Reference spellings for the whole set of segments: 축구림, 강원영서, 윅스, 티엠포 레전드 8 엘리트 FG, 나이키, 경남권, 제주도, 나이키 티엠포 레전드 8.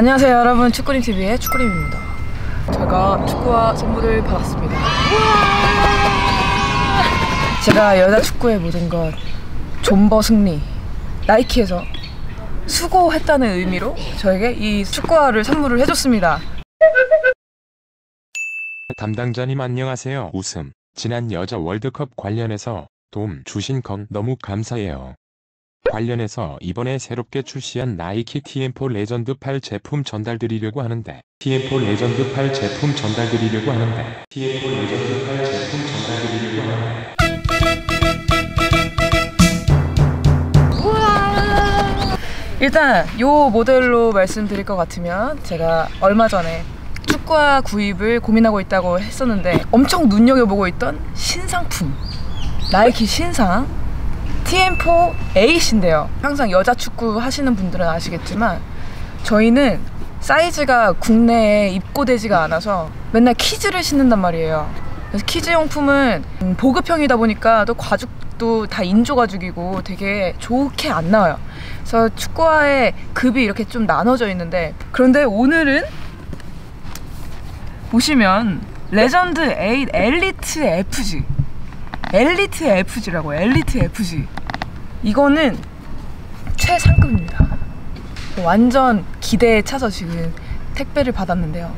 안녕하세요 여러분, 축구림TV의 축구림입니다. 제가 축구화 선물을 받았습니다. 제가 여자 축구의 모든 것 존버 승리 나이키에서 수고했다는 의미로 저에게 이 축구화를 선물을 해줬습니다. 담당자님 안녕하세요. 웃음. 지난 여자 월드컵 관련해서 도움 주신 건 너무 감사해요. 관련해서 이번에 새롭게 출시한 나이키 티엠포 레전드 8 제품 전달드리려고 하는데 일단 요 모델로 말씀드릴 것 같으면 제가 얼마 전에 축구화 구입을 고민하고 있다고 했었는데 엄청 눈여겨보고 있던 신상품 나이키 신상 티엠포 에잇인데요. 항상 여자 축구 하시는 분들은 아시겠지만 저희는 사이즈가 국내에 입고되지가 않아서 맨날 키즈를 신는단 말이에요. 그래서 키즈 용품은 보급형이다 보니까 또 과죽도 다 인조가죽이고 되게 좋게 안 나와요. 그래서 축구화의 급이 이렇게 좀 나눠져 있는데, 그런데 오늘은 보시면 레전드 8 엘리트 FG 엘리트 FG라고. 이거는 최상급입니다. 완전 기대에 차서 지금 택배를 받았는데요.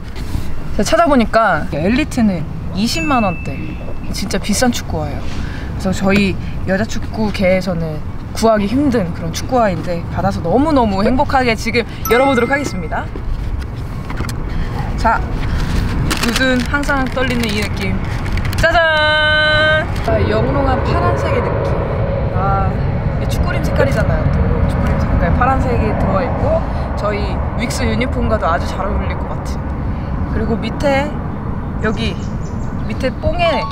제가 찾아보니까 엘리트는 20만원대 진짜 비싼 축구화예요. 그래서 저희 여자 축구계에서는 구하기 힘든 그런 축구화인데 받아서 너무너무 행복하게 지금 열어보도록 하겠습니다. 자, 요즘 항상 떨리는 이 느낌. 짜잔! 영롱한 파란색의 느낌. 이 축구림 색깔이잖아요. 또 축구림 색깔 파란색이 들어있고 저희 윅스 유니폼과도 아주 잘 어울릴 것 같은. 그리고 밑에 여기 밑에 뽕에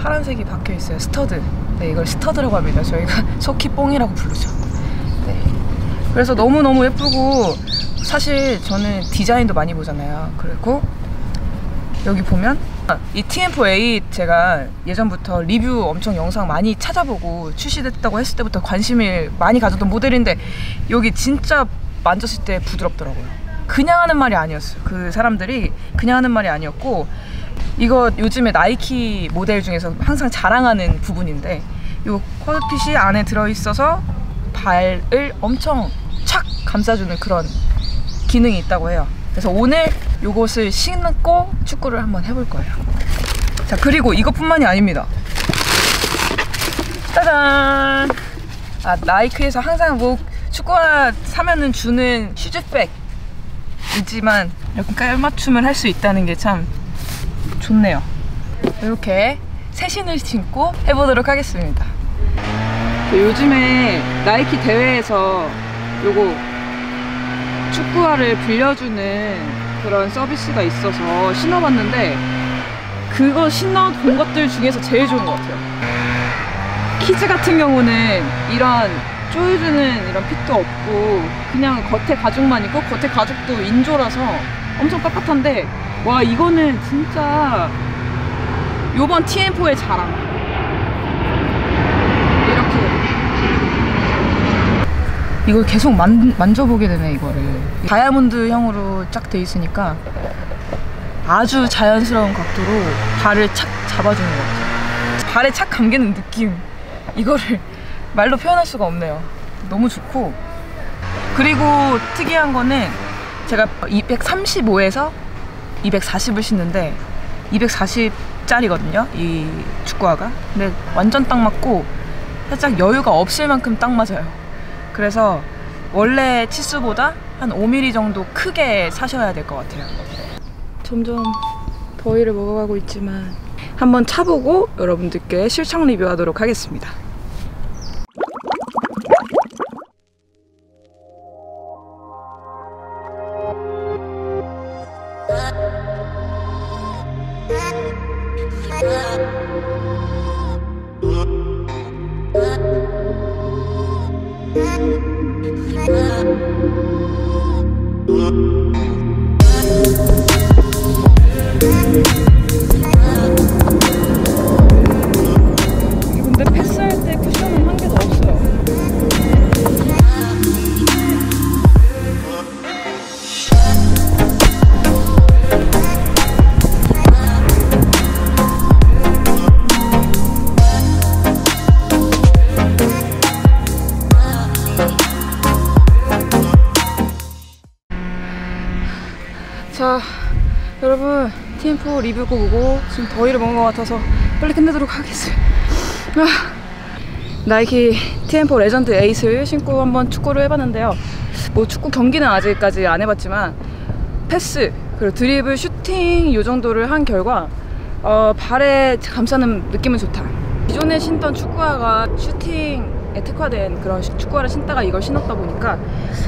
파란색이 박혀 있어요. 스터드. 네, 이걸 스터드라고 합니다. 저희가 속히 뽕이라고 부르죠. 네. 그래서 너무너무 예쁘고, 사실 저는 디자인도 많이 보잖아요. 그리고 여기 보면 이 티엠포 8 제가 예전부터 리뷰 엄청 영상 많이 찾아보고 출시됐다고 했을 때부터 관심을 많이 가졌던 모델인데 여기 진짜 만졌을 때 부드럽더라고요. 그냥 하는 말이 아니었어요. 그 사람들이 그냥 하는 말이 아니었고, 이거 요즘에 나이키 모델 중에서 항상 자랑하는 부분인데 이 쿼드핏이 안에 들어있어서 발을 엄청 착 감싸주는 그런 기능이 있다고 해요. 그래서 오늘 요것을 신고 축구를 한번 해볼 거예요. 자, 그리고 이것뿐만이 아닙니다. 짜잔! 아, 나이키에서 항상 뭐 축구화 사면은 주는 슈즈백이지만 이렇게 깔맞춤을 할 수 있다는 게 참 좋네요. 이렇게 새 신을 신고 해보도록 하겠습니다. 요즘에 나이키 대회에서 요거 축구화를 빌려주는 그런 서비스가 있어서 신어봤는데 그거 신어본 것들 중에서 제일 좋은 것 같아요. 키즈 같은 경우는 이런 조여주는 이런 핏도 없고 그냥 겉에 가죽만 있고 겉에 가죽도 인조라서 엄청 빳빳한데, 와, 이거는 진짜 요번 티엠포의 자랑. 이걸 계속 만져보게 되네. 이거를 다이아몬드 형으로 쫙 돼 있으니까 아주 자연스러운 각도로 발을 착 잡아주는 것 같아요. 발에 착 감기는 느낌, 이거를 말로 표현할 수가 없네요. 너무 좋고, 그리고 특이한 거는 제가 235에서 240을 신는데 240짜리거든요 이 축구화가. 근데 완전 딱 맞고 살짝 여유가 없을 만큼 딱 맞아요. 그래서 원래 치수보다 한 5mm 정도 크게 사셔야 될 것 같아요. 점점 더위를 먹어가고 있지만 한번 차보고 여러분들께 실착 리뷰하도록 하겠습니다. 근데 패스할 때 쿠션은 한 개도 없어요. 자 여러분, 티엠포 리뷰 꼭 오고, 지금 더위를 먹은 것 같아서 빨리 끝내도록 하겠어요. 나이키 티엠포 레전드 8을 신고 한번 축구를 해봤는데요. 뭐 축구 경기는 아직까지 안 해봤지만 패스, 그리고 드리블, 슈팅 이 정도를 한 결과 발에 감싸는 느낌은 좋다. 기존에 신던 축구화가 슈팅에 특화된 그런 축구화를 신다가 이걸 신었다 보니까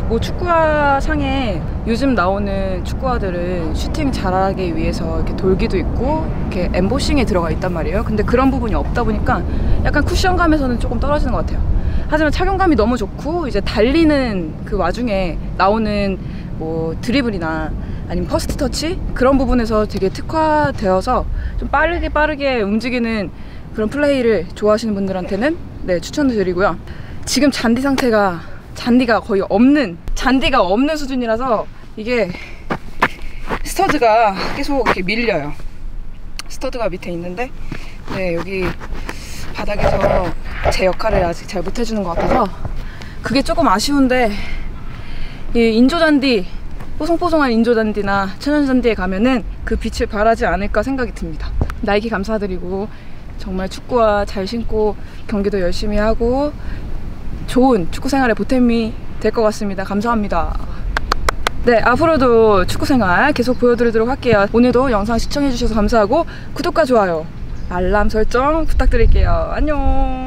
뭐 축구화 상에 요즘 나오는 축구화들은 슈팅 잘하기 위해서 이렇게 돌기도 있고 이렇게 엠보싱에 들어가 있단 말이에요. 근데 그런 부분이 없다 보니까 약간 쿠션감에서는 조금 떨어지는 것 같아요. 하지만 착용감이 너무 좋고, 이제 달리는 그 와중에 나오는 뭐 드리블이나 아니면 퍼스트 터치 그런 부분에서 되게 특화되어서 좀 빠르게 움직이는 그런 플레이를 좋아하시는 분들한테는 네, 추천드리고요. 지금 잔디 상태가 잔디가 거의 없는 수준이라서 이게 스터드가 계속 이렇게 밀려요. 스터드가 밑에 있는데 네, 여기 바닥에서 제 역할을 아직 잘 못 해주는 것 같아서 그게 조금 아쉬운데, 이 인조잔디, 뽀송뽀송한 인조잔디나 천연잔디에 가면은 그 빛을 발하지 않을까 생각이 듭니다. 나이키 감사드리고, 정말 축구화 잘 신고 경기도 열심히 하고 좋은 축구 생활의 보탬이 될 것 같습니다. 감사합니다. 네, 앞으로도 축구 생활 계속 보여드리도록 할게요. 오늘도 영상 시청해주셔서 감사하고, 구독과 좋아요, 알람 설정 부탁드릴게요. 안녕.